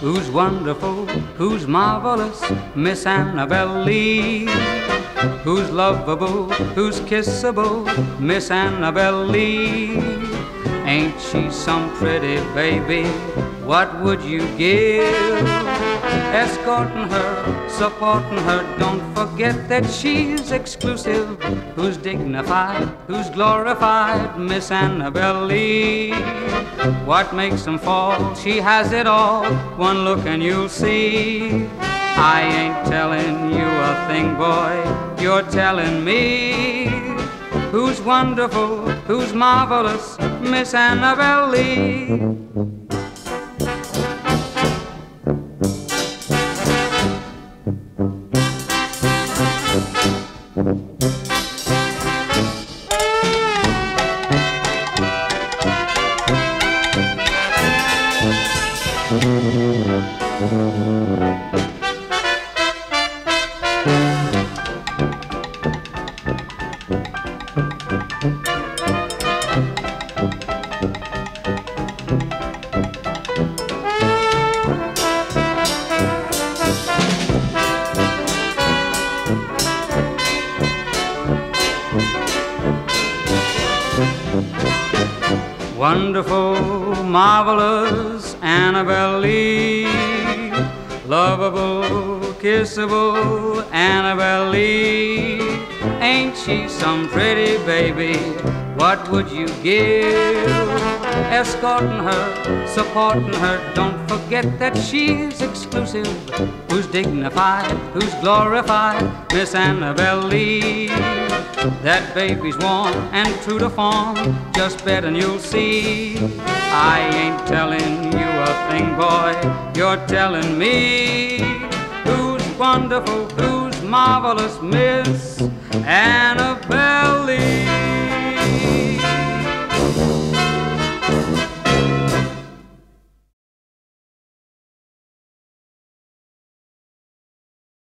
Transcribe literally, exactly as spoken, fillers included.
who's wonderful, who's marvelous, Miss Annabel Lee. Who's lovable, who's kissable, Miss Annabel Lee. Ain't she some pretty baby? What would you give? Escorting her, supporting her, don't forget that she's exclusive. Who's dignified, who's glorified, Miss Annabel Lee. What makes them fall? She has it all. One look and you'll see. I ain't telling you a thing, boy, you're telling me. Who's wonderful, who's marvelous, Miss Annabel Lee. Wonderful, marvelous Annabel Lee. Lovable, kissable Annabel Lee. Ain't she some pretty baby? What would you give? Escorting her, supporting her, don't forget that she's exclusive. Who's dignified, who's glorified, Miss Annabel Lee. That baby's warm and true to form, just bet and you'll see. I ain't telling you a thing, boy, you're telling me. Who's wonderful, who's marvelous, Miss Annabel Lee.